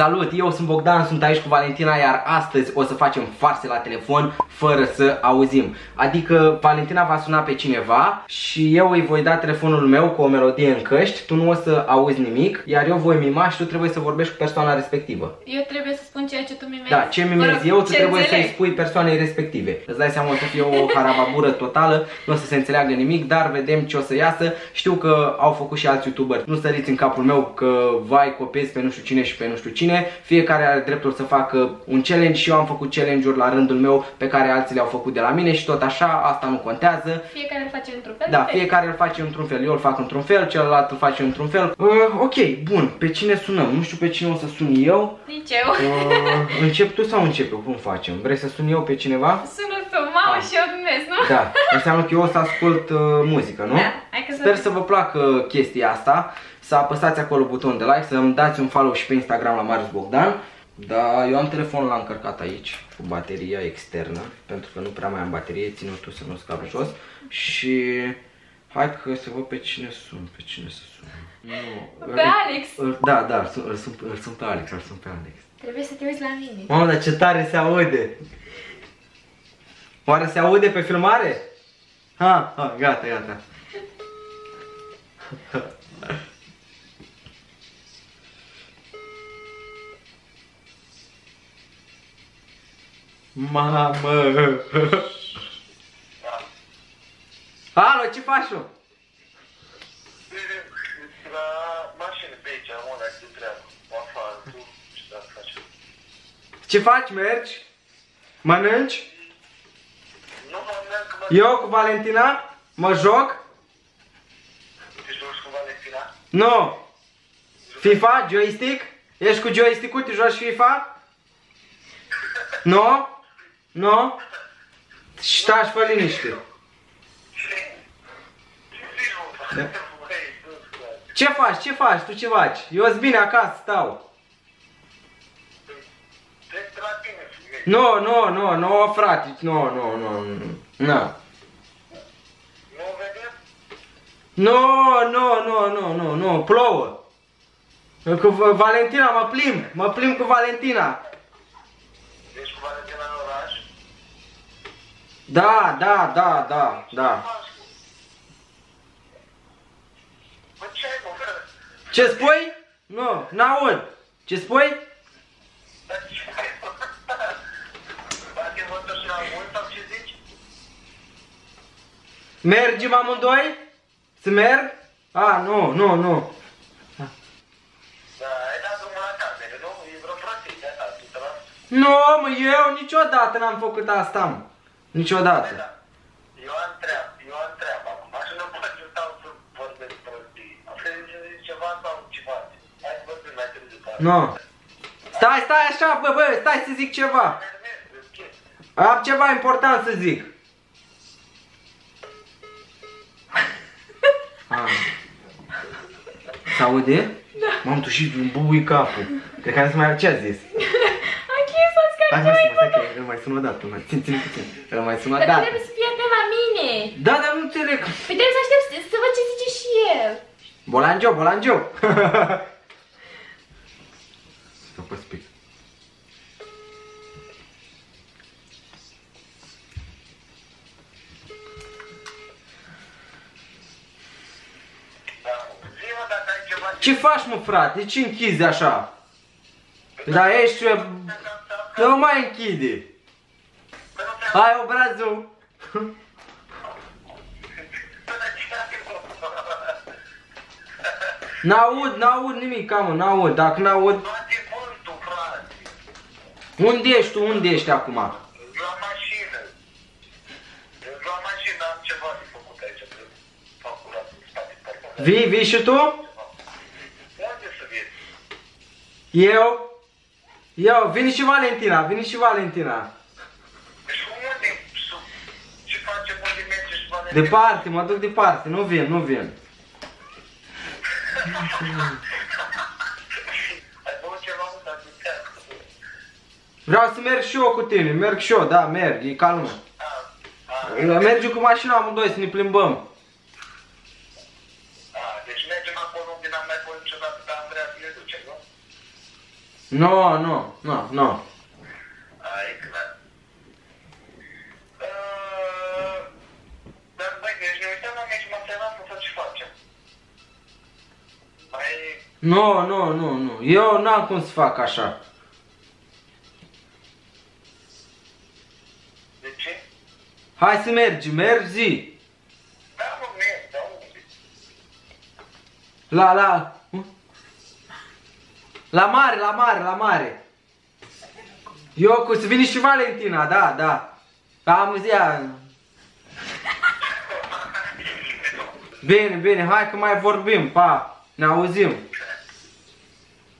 Salut, eu sunt Bogdan, sunt aici cu Valentina, iar astăzi o să facem farse la telefon fără să auzim. Adică Valentina va suna pe cineva și eu îi voi da telefonul meu cu o melodie în căști, tu nu o să auzi nimic, iar eu voi mima și tu trebuie să vorbești cu persoana respectivă. Eu trebuie să spun ceea ce tu mimezi? Da, ce mimezi eu, tu trebuie să-i spui persoanei respective. Îți dai seama, o să fie o haravabură totală, nu o să se înțeleagă nimic, dar vedem ce o să iasă. Știu că au făcut și alți youtuberi, nu săriți în capul meu că vai, copiezi pe nu știu cine și pe nu știu cine. Fiecare are dreptul să facă un challenge și eu am făcut challenge-uri la rândul meu pe care alții le-au făcut de la mine și tot așa, asta nu contează. Fiecare îl face într-un fel? Da, fiecare îl face într-un fel, eu îl fac într-un fel, celălalt îl face într-un fel. Ok, bun, pe cine sunăm? Nu știu pe cine o să sun eu. Nici eu. Încep tu sau încep eu? Cum facem? Vrei să sun eu pe cineva? Sună tu, mamă, și eu numesc, nu? Da, înseamnă că eu o să ascult muzică, nu? Da, hai că sper să vă placă chestia asta. Să apăsați acolo butonul de like, să îmi dați un follow și pe Instagram la Marius Bogdan. Dar eu am telefonul l-am încărcat aici cu bateria externă, pentru că nu prea mai am baterie, ține tu să nu scap jos. Și hai că să văd pe cine sun, pe cine să sun. Pe Alex? Da, da, îl sun pe Alex, îl sun pe Alex. Trebuie să te uiți la mine. Mamă, dar ce tare se aude! Oare se aude pe filmare? Ha, gata, gata. Mamă! Alo, ce faci tu? La mașină pe aici, am o dacă te treabă. O afară, tu ce dacă faci? Ce faci? Mergi? Mănânci? Nu, mănânc că mă... Eu cu Valentina? Mă joc? Te joci cu Valentina? Nu! FIFA? Joystick? Ești cu joystick-ul? Te joci FIFA? Nu? Nu? Stai, fă liniște. Ce faci? Ce faci? Tu ce faci? Eu sunt bine acasă, stau. Nu, nu, nu, nu, frate, nu, nu, nu, nu. Nu, nu, nu, nu, nu, nu, plouă. Cu Valentina mă plimb cu Valentina. Ești cu Valentina în oraș? Da, da, da, da, da. Ce ai, mă? Ce spui? Nu, n-aud. Ce spui? Ce ai, mă? Dacă mă duci la mult sau ce zici? Mergem amândoi? Să merg? A, nu, nu, nu. Da, ai dat omul la camere, nu? E vreo frate de-a ta, tu te las? Nu, mă, eu niciodată n-am făcut asta, mă. Niciodată. Eu am treab acum, așa nu pot să stau să vorbesc prostii. Am crezut ceva sau ceva. Hai să vorbim mai târziu. Nu. Stai așa, bă, stai să zic ceva. Am ceva important să zic. S-aude? Da. M-am tușit un bui capul. Cred că am să mai... Ce-a zis? Hai, mai sună o dată, îl mai sună o dată. Dar trebuie să fie de la mine. Da, dar nu înțeleg. Păi trebuie să aștept să văd ce zice și el. Bolangio, bolangio. Să păs pic. Ce faci, mă, frate? De ce închizi așa? Dar ești... Nu mai închide! Hai obrazul! N-aud, n-aud nimic, mă, n-aud, dacă n-aud... Unde ești tu? Unde ești acum? La mașină! La mașină am ceva de făcut aici, trebuie să fac curat în spate. Vii și tu? Unde să vii? Eu? Ia, vine și Valentina, vine și Valentina. Deci unde? Ce face? Unde merge și Valentina? Departe, mă duc departe, nu vin, nu vin. Ai făcut ceva mult, dar nu te-am făcut. Vreau să merg și eu cu tine, merg și eu, da, merg, e calmă. Mergem cu mașina amândoi să ne plimbăm. Deci mergem acolo unde n-am mai fost niciodată, dar am vrea să ne ducem, nu? No, no, no, no. E clar. Dar băi, deci ne uităm la meci, mă întrebați să ce facem. Nu, nu, nu, nu. Eu n-am cum să fac așa. De ce? Hai să mergi, mergi! La mare, la mare, la mare. Eu cu să vine și Valentina, da, da. Am zis ea. Bine, bine, hai că mai vorbim, pa. Ne auzim.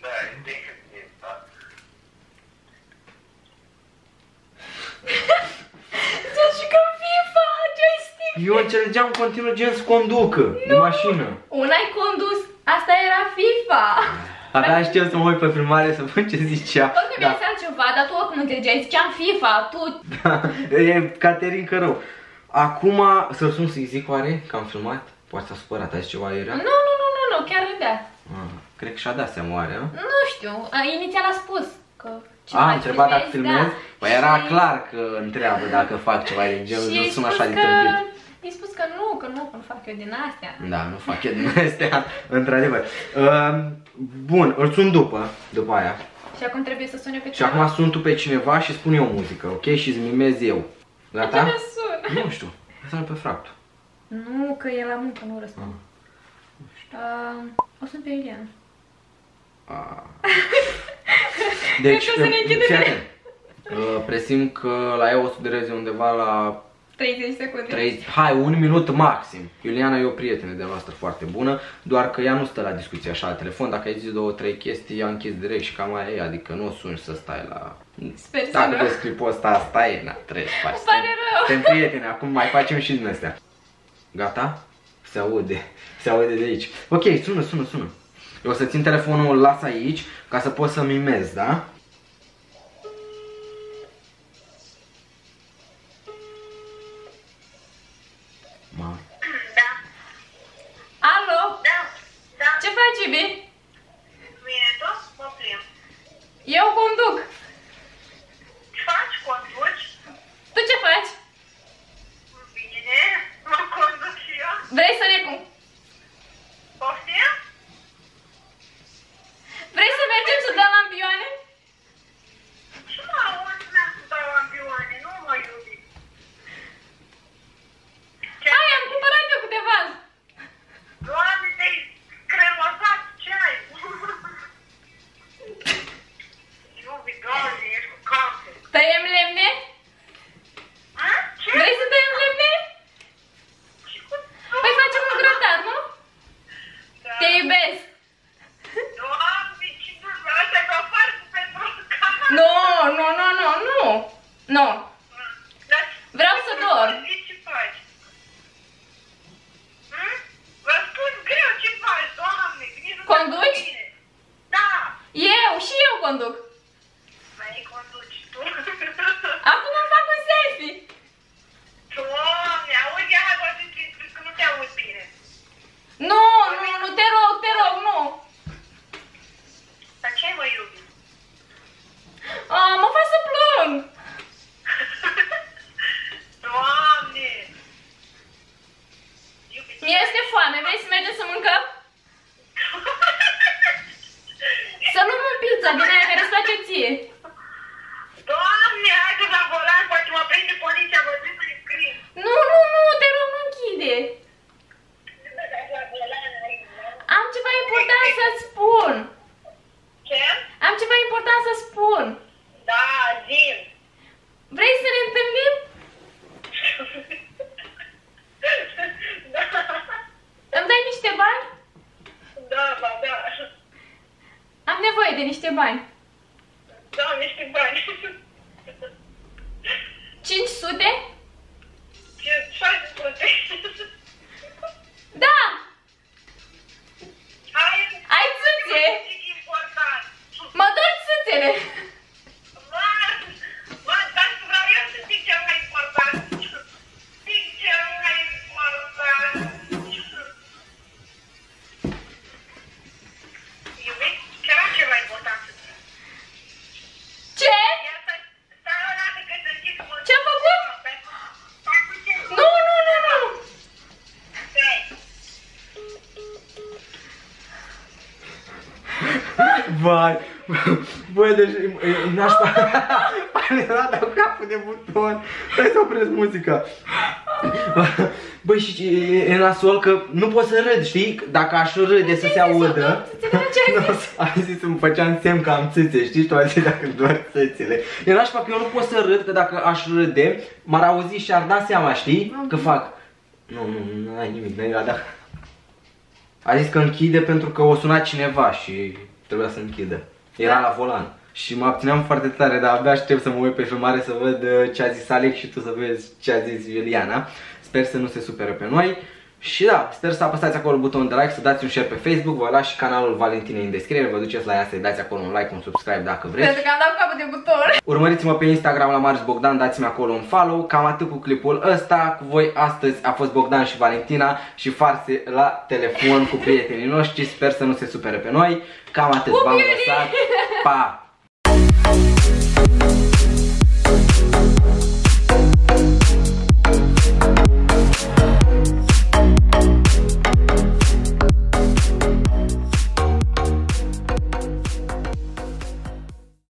Da, bine, bine, pa. Să jucăm FIFA, joystick. Eu înțelegeam în continuu gen să conducă de mașină. Una ai condus, asta era FIFA. Abia aștept să mă uit pe filmare să văd ce zicea. Tot mi-a zis altceva, dar tu oricum înțelegeai, ziceam FIFA, tu... Da, e Caterin Cărău. Acum, să-l sun să-i zic oare că am filmat? Poate s-a supărat, ai ceva era? Nu, nu, nu, nu, nu, chiar râdea. Cred că și-a dat seama oare, a? Nu știu, inițial a spus că... A, întrebat dacă filmez? Păi era clar că întreabă dacă fac ceva de genul, nu sun așa de tâmpit. I-ai spus că nu, că nu, că nu fac eu din astea. Da, nu fac eu din astea, într-adevăr. Bun, îl sun după aia. Și acum trebuie să sune pe cineva. Și acum sun tu pe cineva și spun eu muzică, ok? Și-ți mimez eu. Gata? Cine sun? Nu știu, sună pe fractul. Nu, că e la muncă, nu răspund. Nu știu. O sun pe Iuliana. Deci, presim că la ea o să dureze undeva la... 30 secunde. 30, hai, un minut maxim. Iuliana e o prietenă de-a noastră foarte bună, doar că ea nu stă la discuție așa la telefon. Dacă ai zis 2-3 chestii, ea închis direct și cam aia e, adică nu o suni să stai la... Sper să nu. Dacă vezi clipul ăsta, stai, na, treci, faci. Îmi pare rău. Suntem prieteni, acum mai facem și din astea. Gata? Se aude, se aude de aici. Ok, sună, sună, sună. Eu o să țin telefonul, îl las aici, ca să pot să mimez, da? Vai, băi, deci e nașpa. Am dat la capul de buton. Hai să opresc muzica. Băi, și e nasol că nu pot să râd, știi? Dacă aș râde să se audă. Ai zis, îmi făceam semn că am țâțe, știi? Tu ai zis dacă doar țâțele. E nașpa că eu nu pot să râd, că dacă aș râde, m-ar auzi și ar da seama, știi? Că fac. Nu, n-ai nimic, n-ai la da. A zis că închide pentru că o suna cineva și trebuia să închidă. Era la volan și mă abțineam foarte tare, dar abia aștept să mă uit pe filmare să văd ce a zis Alex și tu să vezi ce a zis Iuliana. Sper să nu se supere pe noi. Și da, sper să apăsați acolo butonul de like, să dați un share pe Facebook, vă las și canalul Valentinei în descriere, vă duceți la ea să-i dați acolo un like, un subscribe dacă vreți. Pentru că am dat capul de buton. Urmăriți-mă pe Instagram la Marius Bogdan, dați-mi acolo un follow. Cam atât cu clipul ăsta, cu voi astăzi a fost Bogdan și Valentina și farse la telefon cu prietenii noștri. Sper să nu se supere pe noi. Cam atât, v-am lăsat. Pa!